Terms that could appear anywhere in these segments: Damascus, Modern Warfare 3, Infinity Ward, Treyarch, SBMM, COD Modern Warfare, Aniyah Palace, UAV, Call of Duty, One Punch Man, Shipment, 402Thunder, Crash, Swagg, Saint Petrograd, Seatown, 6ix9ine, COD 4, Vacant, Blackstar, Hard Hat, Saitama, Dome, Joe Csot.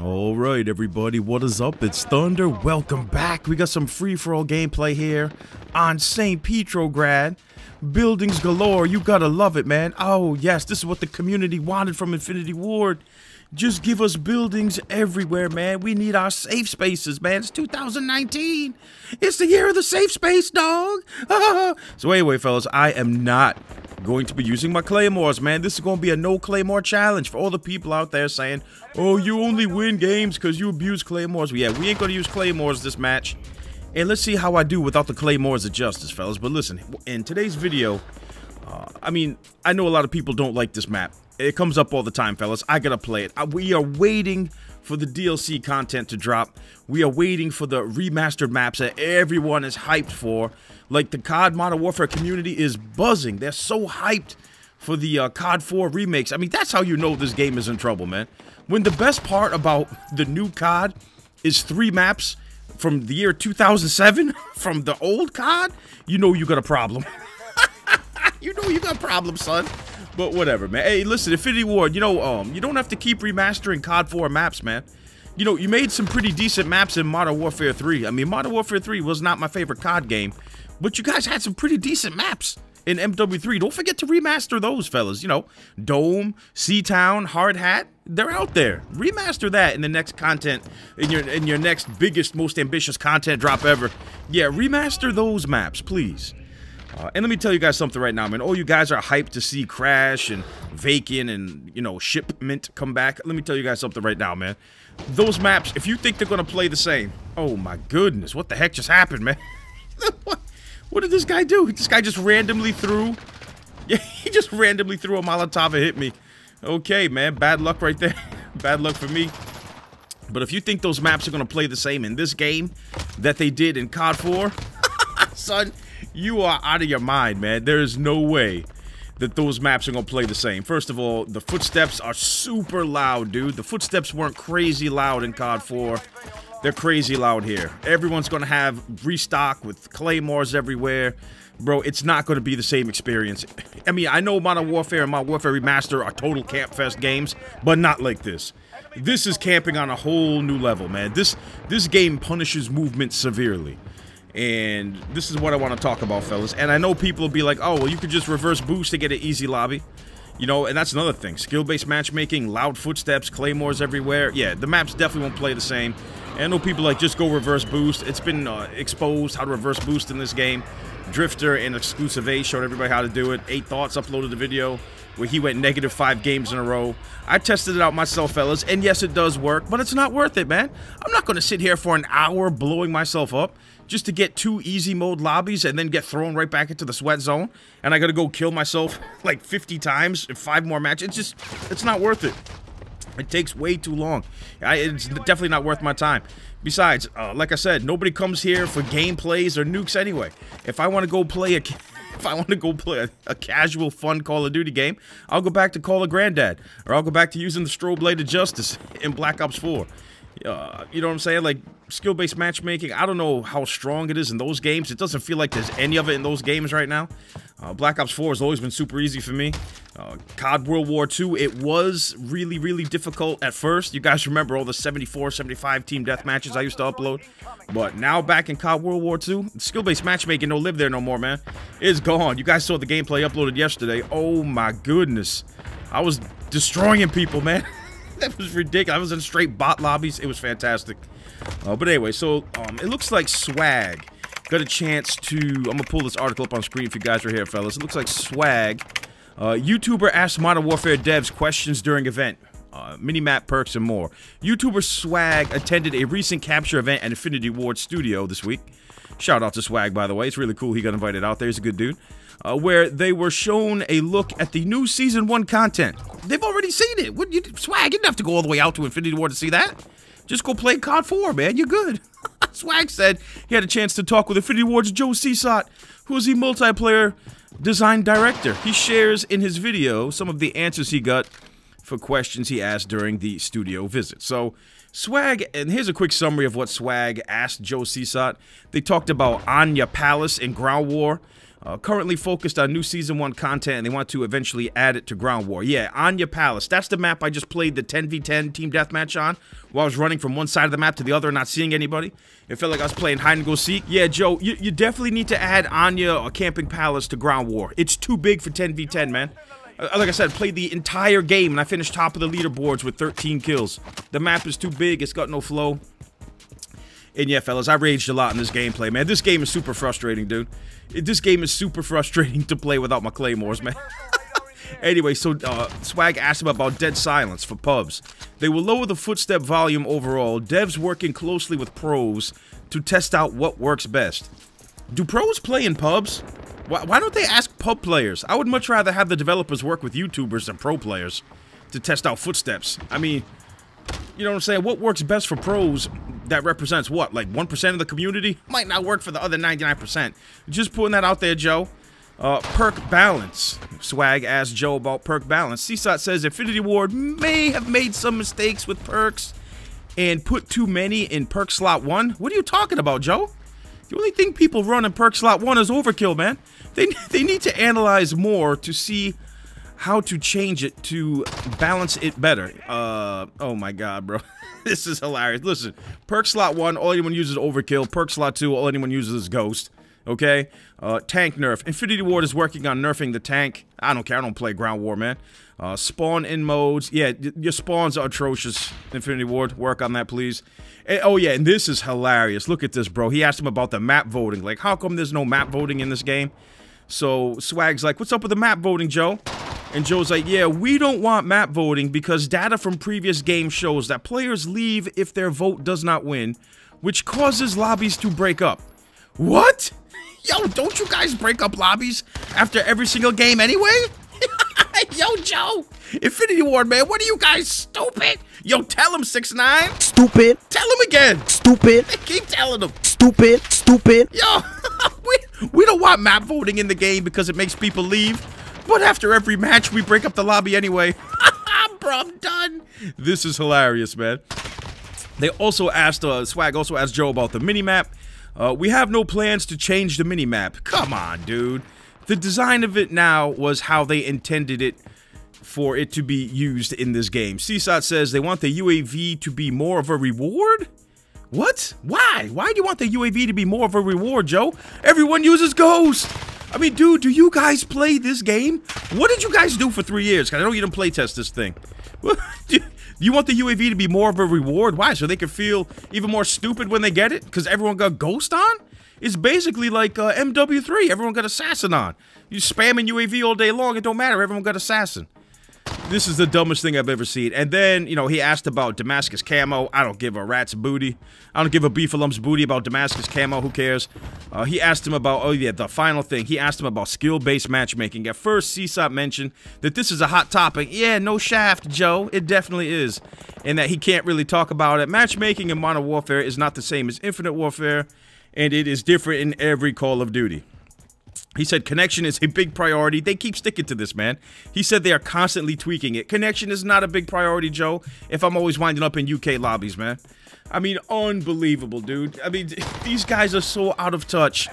All right, everybody, what is up? It's Thunder. Welcome back. We got some free-for-all gameplay here on Saint Petrograd. Buildings galore. You gotta love it, man. Oh, yes, this is what the community wanted from Infinity Ward. Just give us buildings everywhere, man. We need our safe spaces, man. It's 2019. It's the year of the safe space, dog. So anyway, fellas, I am not going to be using my claymores, man. This is going to be a no claymore challenge for all the people out there saying, oh, you only win games because you abuse claymores. Well, yeah, we ain't going to use claymores this match. And let's see how I do without the claymores of justice, fellas. But listen, in today's video, I mean, I know a lot of people don't like this map. It comes up all the time, fellas. I gotta play it. We are waiting for the DLC content to drop. We are waiting for the remastered maps that everyone is hyped for. Like, the COD Modern Warfare community is buzzing. They're so hyped for the COD 4 remakes. I mean, that's how you know this game is in trouble, man. When the best part about the new COD is 3 maps from the year 2007 from the old COD, you know you got a problem. You know you got a problem, son. But whatever, man. Hey, listen, Infinity Ward, you know, you don't have to keep remastering COD 4 maps, man. You know, you made some pretty decent maps in Modern Warfare 3. I mean, Modern Warfare 3 was not my favorite COD game, but you guys had some pretty decent maps in MW3. Don't forget to remaster those, fellas. You know, Dome, Seatown, Hard Hat, they're out there. Remaster that in the next content, in your next biggest, most ambitious content drop ever. Yeah, remaster those maps, please. And let me tell you guys something right now, man. All you guys are hyped to see Crash and Vacant and, you know, Shipment come back. Let me tell you guys something right now, man. Those maps, if you think they're going to play the same, oh my goodness, what the heck just happened, man? What did this guy do? This guy just randomly threw, yeah, he just randomly threw a Molotov and hit me. Okay, man, bad luck right there. Bad luck for me. But if you think those maps are going to play the same in this game that they did in COD 4, son, you are out of your mind, man. There is no way that those maps are going to play the same. First of all, the footsteps are super loud, dude. The footsteps weren't crazy loud in COD 4. They're crazy loud here. Everyone's going to have restock with claymores everywhere. Bro, it's not going to be the same experience. I mean, I know Modern Warfare and Modern Warfare Remaster are total camp fest games, but not like this. This is camping on a whole new level, man. This game punishes movement severely. And this is what I want to talk about, fellas. And I know people will be like, oh, well, you could just reverse boost to get an easy lobby. You know, and that's another thing. Skill-based matchmaking, loud footsteps, claymores everywhere. Yeah, the maps definitely won't play the same. And I know people like, just go reverse boost. It's been exposed how to reverse boost in this game. Drifter and Exclusive A showed everybody how to do it. 8 Thoughts uploaded a video where he went -5 games in a row. I tested it out myself, fellas, and yes, it does work, but it's not worth it, man. I'm not going to sit here for an hour blowing myself up just to get 2 easy mode lobbies and then get thrown right back into the sweat zone, and I got to go kill myself like 50 times in 5 more matches. It's just, it's not worth it. It takes way too long. It's definitely not worth my time. Besides, like I said, nobody comes here for gameplays or nukes anyway. If I want to go play a casual, fun Call of Duty game, I'll go back to Call of Granddad, or I'll go back to using the strobe blade of justice in Black Ops 4. You know what I'm saying? Like, skill-based matchmaking, I don't know how strong it is in those games. It doesn't feel like there's any of it in those games right now. Black Ops 4 has always been super easy for me. COD World War II, it was really, really difficult at first. You guys remember all the 74, 75 team death matches I used to upload. But now back in COD World War II, skill-based matchmaking don't live there no more, man. It's gone. You guys saw the gameplay uploaded yesterday. Oh my goodness. I was destroying people, man. That was ridiculous. I was in straight bot lobbies. It was fantastic. But anyway, so it looks like Swagg got a chance to... I'm going to pull this article up on screen if you guys are here, fellas. It looks like Swagg, YouTuber asked Modern Warfare devs questions during event. Minimap perks and more. YouTuber Swagg attended a recent capture event at Infinity Ward Studio this week. Shout out to Swagg, by the way. It's really cool he got invited out there. He's a good dude. Where they were shown a look at the new Season 1 content. They've already seen it. What, you, Swagg, you didn't have to go all the way out to Infinity Ward to see that. Just go play COD 4, man. You're good. Swagg said he had a chance to talk with Infinity Ward's Joe Csot, who is the multiplayer design director. He shares in his video some of the answers he got for questions he asked during the studio visit. So, Swagg, and here's a quick summary of what Swagg asked Joe Csot. They talked about Aniyah Palace and ground war. currently focused on new Season 1 content, and they want to eventually add it to Ground War. Yeah, Aniyah Palace. That's the map I just played the 10v10 team deathmatch on, while I was running from one side of the map to the other and not seeing anybody. It felt like I was playing hide-and-go-seek. Yeah, Joe, you definitely need to add Aniyah or Camping Palace to Ground War. It's too big for 10v10, man. Like I said, played the entire game, and I finished top of the leaderboards with 13 kills. The map is too big. It's got no flow. And yeah, fellas, I raged a lot in this gameplay, man. This game is super frustrating, dude. This game is super frustrating to play without my claymores, man. Anyway, so Swagg asked him about dead silence for pubs. They will lower the footstep volume overall. Devs working closely with pros to test out what works best. Do pros play in pubs? Why don't they ask pub players? I would much rather have the developers work with YouTubers than pro players to test out footsteps. I mean, you know what I'm saying? What works best for pros that represents what? Like 1% of the community? Might not work for the other 99%. Just putting that out there, Joe. Perk balance. Swagg asked Joe about perk balance. CSOT says Infinity Ward may have made some mistakes with perks and put too many in perk slot 1. What are you talking about, Joe? The only thing people run in perk slot 1 is overkill, man. They need to analyze more to see how to change it to balance it better. Oh my god, bro. This is hilarious. Listen, perk slot 1, all anyone uses is overkill. Perk slot 2, all anyone uses is ghost. Okay? Tank nerf. Infinity Ward is working on nerfing the tank. I don't care. I don't play Ground War, man. Spawn in modes. Yeah, your spawns are atrocious. Infinity Ward, work on that, please. And, oh yeah, and this is hilarious. Look at this, bro. He asked him about the map voting. Like, how come there's no map voting in this game? So Swagg's like, what's up with the map voting, Joe? And Joe's like, yeah, we don't want map voting because data from previous games shows that players leave if their vote does not win, which causes lobbies to break up. What? Yo, don't you guys break up lobbies after every single game anyway? Yo, Joe, Infinity Ward, man, what are you guys, stupid? Yo, tell him, 6ix9ine. Stupid. Tell him again. Stupid. I keep telling him. Stupid. Stupid. Yo, we don't want map voting in the game because it makes people leave. But after every match, we break up the lobby anyway. Bro, I'm done. This is hilarious, man. They also asked, Swagg also asked Joe about the minimap. We have no plans to change the minimap. Come on, dude. The design of it now was how they intended it for it to be used in this game. CSOT says they want the UAV to be more of a reward? What? Why? Why do you want the UAV to be more of a reward, Joe? Everyone uses Ghost. I mean, dude, do you guys play this game? What did you guys do for 3 years? Because I know you didn't play test this thing. You want the UAV to be more of a reward? Why? So they can feel even more stupid when they get it? Because everyone got Ghost on? It's basically like MW3. Everyone got Assassin on. You spamming UAV all day long. It don't matter. Everyone got Assassin. This is the dumbest thing I've ever seen. And then, you know, he asked about Damascus camo. I don't give a rat's booty. I don't give a beef a lump's booty about Damascus camo. Who cares? He asked him about, oh yeah, the final thing. He asked him about skill-based matchmaking. At first, CSOP mentioned that this is a hot topic. Yeah, no shaft, Joe. It definitely is. And that he can't really talk about it. Matchmaking in Modern Warfare is not the same as Infinite Warfare. And it is different in every Call of Duty. He said connection is a big priority. They keep sticking to this, man. He said they are constantly tweaking it. Connection is not a big priority, Joe, if I'm always winding up in UK lobbies, man. I mean, unbelievable, dude. I mean, these guys are so out of touch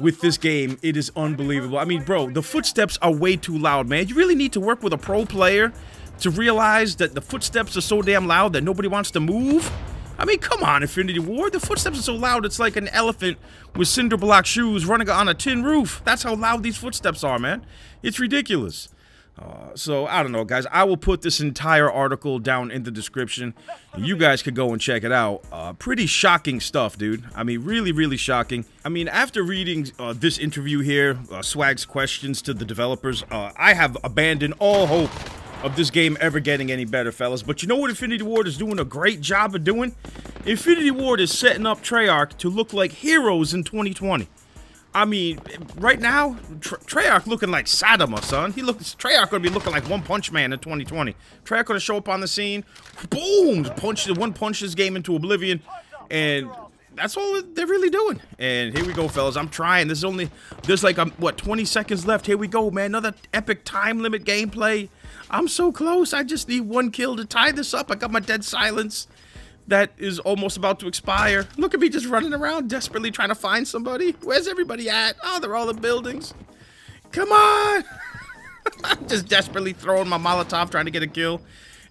with this game. It is unbelievable. I mean, bro, the footsteps are way too loud, man. You really need to work with a pro player to realize that the footsteps are so damn loud that nobody wants to move. I mean, come on, Infinity Ward. The footsteps are so loud, it's like an elephant with cinder block shoes running on a tin roof. That's how loud these footsteps are, man. It's ridiculous. So, I don't know, guys. I will put this entire article down in the description. You guys could go and check it out. Pretty shocking stuff, dude. I mean, really, really shocking. I mean, after reading this interview here, Swagg's questions to the developers, I have abandoned all hope of this game ever getting any better, fellas. But you know what Infinity Ward is doing a great job of doing? Infinity Ward is setting up Treyarch to look like heroes in 2020. I mean, right now, Treyarch looking like Saitama, son. Treyarch gonna be looking like One Punch Man in 2020. Treyarch gonna show up on the scene, boom, one punch this game into oblivion, and that's all they're really doing. And here we go, fellas. I'm trying. There's like, what, 20 seconds left. Here we go, man. Another epic time limit gameplay. I'm so close. I just need one kill to tie this up. I got my dead silence. that is almost about to expire. Look at me just running around desperately trying to find somebody. Where's everybody at? Oh, they're all in buildings. Come on. I'm just desperately throwing my Molotov trying to get a kill.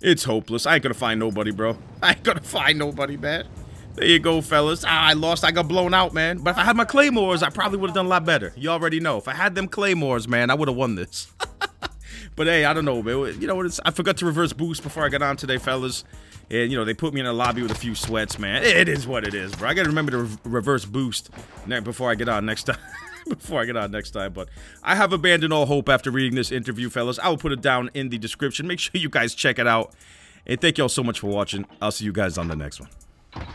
It's hopeless. I ain't gonna find nobody, bro. I ain't gonna find nobody, man. There you go, fellas. Ah, I lost. I got blown out, man. But if I had my claymores, I probably would have done a lot better. You already know. If I had them claymores, man, I would have won this. But hey, I don't know, man. You know what? I forgot to reverse boost before I got on today, fellas. And, you know, they put me in a lobby with a few sweats, man. It is what it is, bro. I gotta remember to reverse boost before I get on next time. Before I get on next time, but I have abandoned all hope after reading this interview, fellas. I will put it down in the description. Make sure you guys check it out. And thank y'all so much for watching. I'll see you guys on the next one.